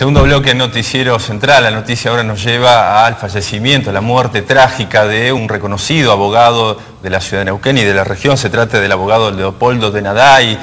Segundo bloque, noticiero central. La noticia ahora nos lleva al fallecimiento, la muerte trágica de un reconocido abogado de la ciudad de Neuquén y de la región. Se trata del abogado Leopoldo de Naday,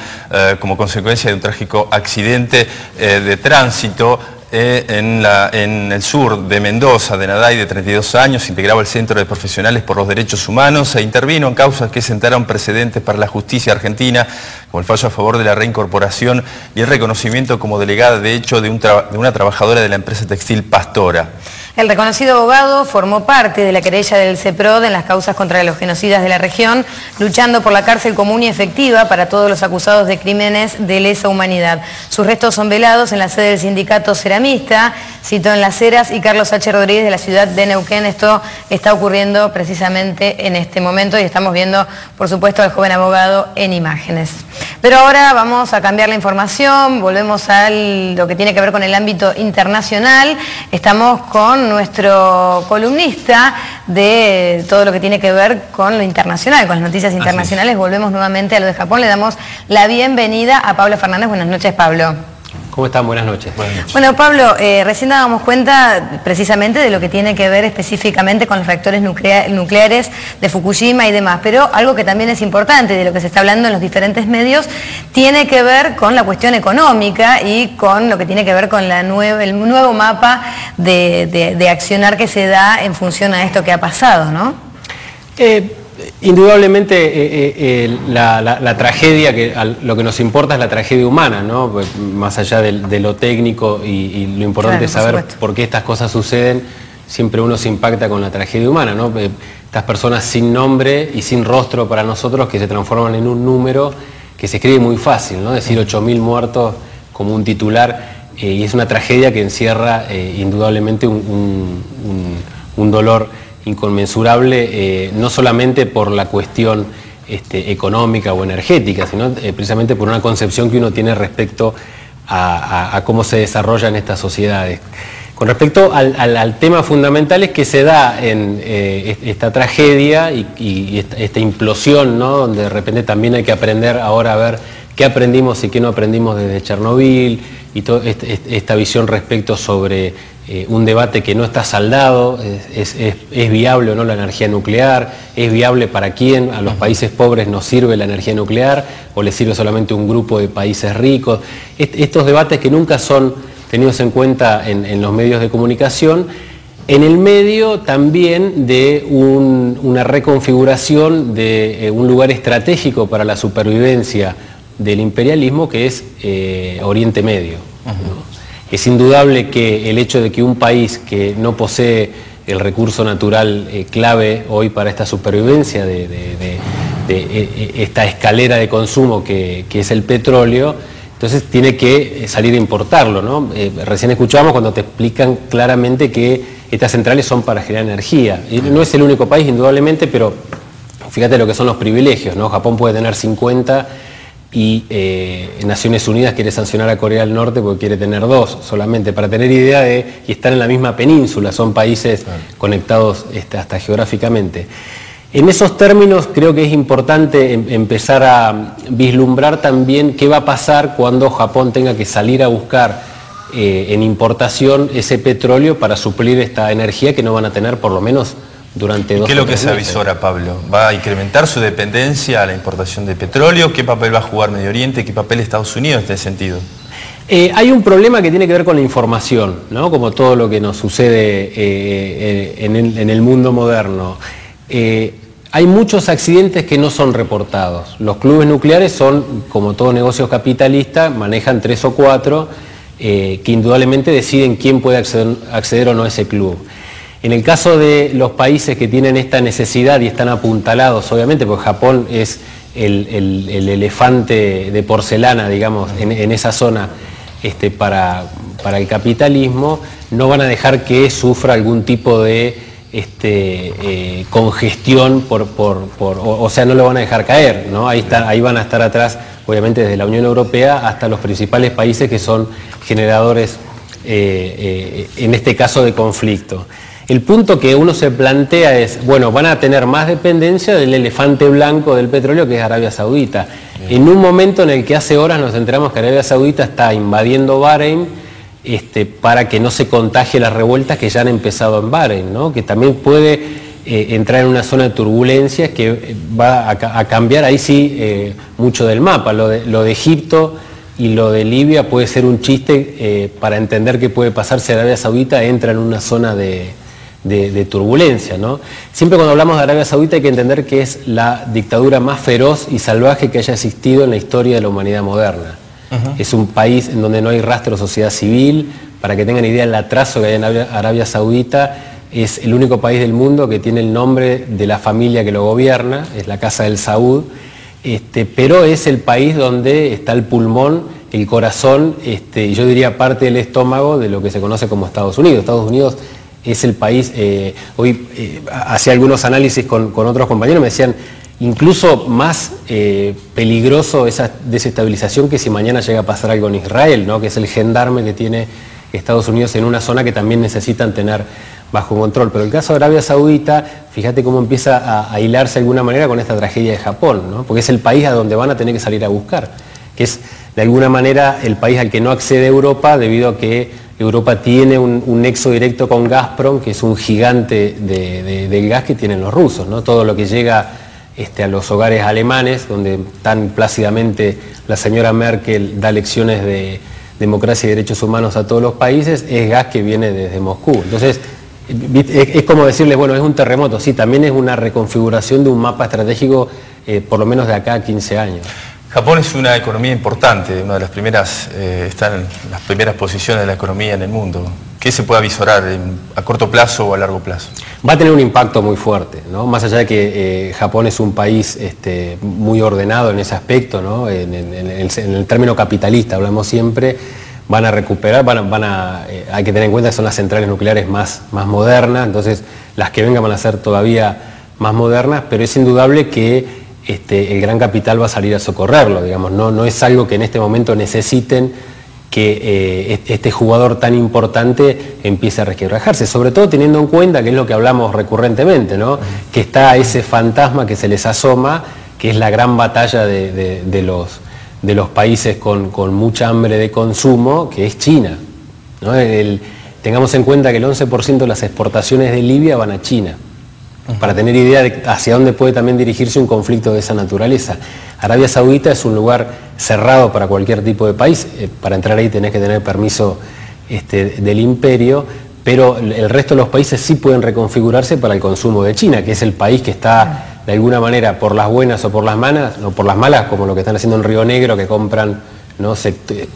como consecuencia de un trágico accidente de tránsito en el sur de Mendoza. De Naday, de 32 años, integraba el Centro de Profesionales por los Derechos Humanos e intervino en causas que sentaron precedentes para la justicia argentina, como el fallo a favor de la reincorporación y el reconocimiento como delegada de hecho de una trabajadora de la empresa textil Pastora. El reconocido abogado formó parte de la querella del CEPROD en las causas contra los genocidas de la región, luchando por la cárcel común y efectiva para todos los acusados de crímenes de lesa humanidad. Sus restos son velados en la sede del sindicato ceramista, Citó en Las Heras, y Carlos H. Rodríguez de la ciudad de Neuquén. Esto está ocurriendo precisamente en este momento y estamos viendo, por supuesto, al joven abogado en imágenes. Pero ahora vamos a cambiar la información, volvemos a lo que tiene que ver con el ámbito internacional. Estamos con nuestro columnista de todo lo que tiene que ver con lo internacional, con las noticias internacionales. Volvemos nuevamente a lo de Japón, le damos la bienvenida a Pablo Fernández. Buenas noches, Pablo. ¿Cómo están? Buenas noches. Buenas noches. Bueno, Pablo, recién dábamos cuenta precisamente de lo que tiene que ver específicamente con los reactores nucleares de Fukushima y demás, pero algo que también es importante de lo que se está hablando en los diferentes medios tiene que ver con la cuestión económica y con lo que tiene que ver con el nuevo mapa de accionar que se da en función a esto que ha pasado, ¿no? Indudablemente la tragedia, lo que nos importa es la tragedia humana, ¿no? Más allá de lo técnico y lo importante, claro, es saber por qué estas cosas suceden. Siempre uno se impacta con la tragedia humana, ¿no? Estas personas sin nombre y sin rostro para nosotros que se transforman en un número que se escribe muy fácil, ¿no? Decir 8.000 muertos como un titular, y es una tragedia que encierra indudablemente un dolor inconmensurable, no solamente por la cuestión económica o energética, sino precisamente por una concepción que uno tiene respecto a cómo se desarrollan estas sociedades. Con respecto al tema fundamental es que se da en esta tragedia y esta implosión, ¿no? Donde de repente también hay que aprender ahora a ver qué aprendimos y qué no aprendimos desde Chernóbil, y toda esta visión respecto sobre un debate que no está saldado, es viable o no la energía nuclear, es viable para quién, a los países pobres nos sirve la energía nuclear o les sirve solamente un grupo de países ricos. Estos debates que nunca son tenidos en cuenta en los medios de comunicación, en el medio también de una reconfiguración de un lugar estratégico para la supervivencia del imperialismo, que es Oriente Medio, ¿no? Es indudable que el hecho de que un país que no posee el recurso natural clave hoy para esta supervivencia de esta escalera de consumo que es el petróleo, entonces tiene que salir a importarlo, ¿no? Recién escuchábamos cuando te explican claramente que estas centrales son para generar energía. Y no es el único país, indudablemente, pero fíjate lo que son los privilegios, ¿no? Japón puede tener 50... y Naciones Unidas quiere sancionar a Corea del Norte porque quiere tener 2 solamente, para tener idea de, y están en la misma península, son países conectados hasta geográficamente. En esos términos creo que es importante empezar a vislumbrar también qué va a pasar cuando Japón tenga que salir a buscar en importación ese petróleo para suplir esta energía que no van a tener por lo menos durante 2 años. ¿Qué es lo que se avisora, Pablo? ¿Va a incrementar su dependencia a la importación de petróleo? ¿Qué papel va a jugar Medio Oriente? ¿Qué papel Estados Unidos en este sentido? Hay un problema que tiene que ver con la información, ¿no? Como todo lo que nos sucede en el mundo moderno. Hay muchos accidentes que no son reportados. Los clubes nucleares son, como todo negocio capitalista, manejan 3 o 4 que indudablemente deciden quién puede acceder o no a ese club. En el caso de los países que tienen esta necesidad y están apuntalados, obviamente, porque Japón es el elefante de porcelana, digamos, en esa zona para el capitalismo, no van a dejar que sufra algún tipo de congestión, o sea, no lo van a dejar caer, ¿no? Ahí van a estar atrás, obviamente, desde la Unión Europea hasta los principales países que son generadores, en este caso, de conflicto. El punto que uno se plantea es, bueno, van a tener más dependencia del elefante blanco del petróleo, que es Arabia Saudita. Bien. En un momento en el que hace horas nos enteramos que Arabia Saudita está invadiendo Bahrein, para que no se contagie las revueltas que ya han empezado en Bahrein, ¿no? Que también puede entrar en una zona de turbulencias que va a cambiar ahí sí mucho del mapa. Lo de Egipto y lo de Libia puede ser un chiste para entender qué puede pasar si Arabia Saudita entra en una zona de turbulencia, ¿no? Siempre cuando hablamos de Arabia Saudita hay que entender que es la dictadura más feroz y salvaje que haya existido en la historia de la humanidad moderna. Uh-huh. Es un país en donde no hay rastro de sociedad civil. Para que tengan idea del atraso que hay en Arabia Saudita, es el único país del mundo que tiene el nombre de la familia que lo gobierna, es la Casa del Saud, pero es el país donde está el pulmón, el corazón, y yo diría parte del estómago de lo que se conoce como Estados Unidos. Estados Unidos es el país, hoy hacía algunos análisis con otros compañeros, me decían, incluso más peligroso esa desestabilización que si mañana llega a pasar algo en Israel, ¿no? Que es el gendarme que tiene Estados Unidos en una zona que también necesitan tener bajo control. Pero el caso de Arabia Saudita, fíjate cómo empieza a hilarse de alguna manera con esta tragedia de Japón, ¿no? Porque es el país a donde van a tener que salir a buscar, que es de alguna manera el país al que no accede Europa, debido a que Europa tiene un nexo directo con Gazprom, que es un gigante del gas que tienen los rusos, ¿no? Todo lo que llega a los hogares alemanes, donde tan plácidamente la señora Merkel da lecciones de democracia y derechos humanos a todos los países, es gas que viene desde Moscú. Entonces, es como decirles, bueno, es un terremoto, sí, también es una reconfiguración de un mapa estratégico, por lo menos de acá a 15 años. Japón es una economía importante, una de las primeras, está en las primeras posiciones de la economía en el mundo. ¿Qué se puede avisorar a corto plazo o a largo plazo? Va a tener un impacto muy fuerte, ¿no? Más allá de que Japón es un país muy ordenado en ese aspecto, ¿no? En el término capitalista hablamos siempre, van a recuperar, hay que tener en cuenta que son las centrales nucleares más modernas, entonces las que vengan van a ser todavía más modernas, pero es indudable que el gran capital va a salir a socorrerlo, digamos, no es algo que en este momento necesiten, que este jugador tan importante empiece a resquebrajarse, sobre todo teniendo en cuenta, que es lo que hablamos recurrentemente, ¿no? Que está ese fantasma que se les asoma, que es la gran batalla de los países con mucha hambre de consumo, que es China, ¿no? Tengamos en cuenta que el 11% de las exportaciones de Libia van a China, para tener idea de hacia dónde puede también dirigirse un conflicto de esa naturaleza. Arabia Saudita es un lugar cerrado para cualquier tipo de país, para entrar ahí tenés que tener permiso del imperio, pero el resto de los países sí pueden reconfigurarse para el consumo de China, que es el país que está de alguna manera por las buenas o por las malas, o por las malas, como lo que están haciendo en Río Negro, que compran, ¿no?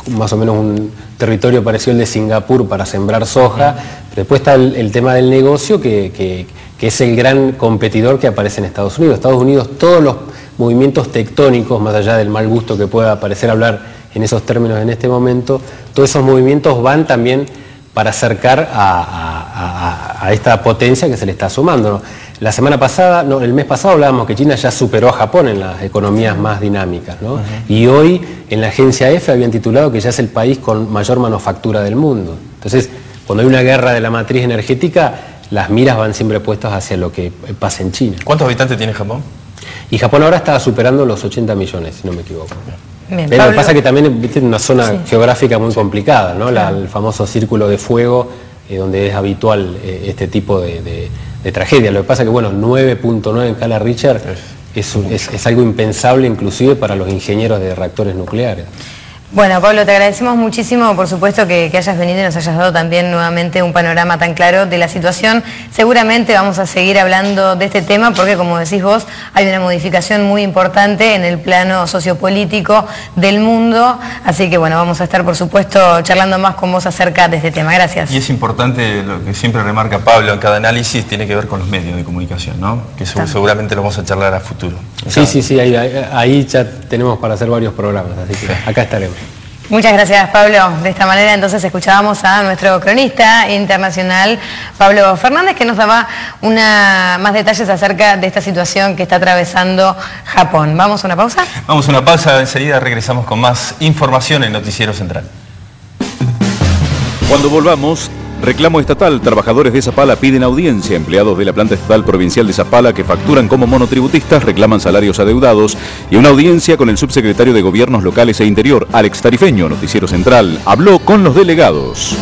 Más o menos un territorio parecido al de Singapur para sembrar soja, pero después está el tema del negocio que es el gran competidor que aparece en Estados Unidos. Estados Unidos, todos los movimientos tectónicos, más allá del mal gusto que pueda parecer hablar en esos términos en este momento, todos esos movimientos van también para acercar a esta potencia que se le está sumando, ¿no? El mes pasado hablábamos que China ya superó a Japón en las economías más dinámicas, ¿no? Uh-huh. Y hoy en la agencia EFE habían titulado que ya es el país con mayor manufactura del mundo. Entonces, cuando hay una guerra de la matriz energética, las miras van siempre puestas hacia lo que pasa en China. ¿Cuántos habitantes tiene Japón? Y Japón ahora está superando los 80 millones, si no me equivoco. Bien, pero Pablo, pasa que también, viste, es una zona geográfica muy complicada, ¿no? Claro. El famoso círculo de fuego, donde es habitual este tipo de tragedia. Lo que pasa que, bueno, 9.9 en escala Richter es algo impensable, inclusive para los ingenieros de reactores nucleares. Bueno, Pablo, te agradecemos muchísimo, por supuesto, que hayas venido y nos hayas dado también nuevamente un panorama tan claro de la situación. Seguramente vamos a seguir hablando de este tema porque, como decís vos, hay una modificación muy importante en el plano sociopolítico del mundo. Así que, bueno, vamos a estar, por supuesto, charlando más con vos acerca de este tema. Gracias. Y es importante lo que siempre remarca Pablo en cada análisis, tiene que ver con los medios de comunicación, ¿no? Que seguramente lo vamos a charlar a futuro. Sí, ahí ya tenemos para hacer varios programas, así que acá estaremos. Muchas gracias, Pablo. De esta manera entonces escuchábamos a nuestro cronista internacional, Pablo Fernández, que nos daba más detalles acerca de esta situación que está atravesando Japón. ¿Vamos a una pausa? Vamos a una pausa, enseguida regresamos con más información en Noticiero Central. Cuando volvamos, Reclamo estatal, trabajadores de Zapala piden audiencia, empleados de la planta estatal provincial de Zapala que facturan como monotributistas reclaman salarios adeudados y una audiencia con el subsecretario de Gobiernos Locales e Interior, Alex Tarifeño, Noticiero Central, habló con los delegados.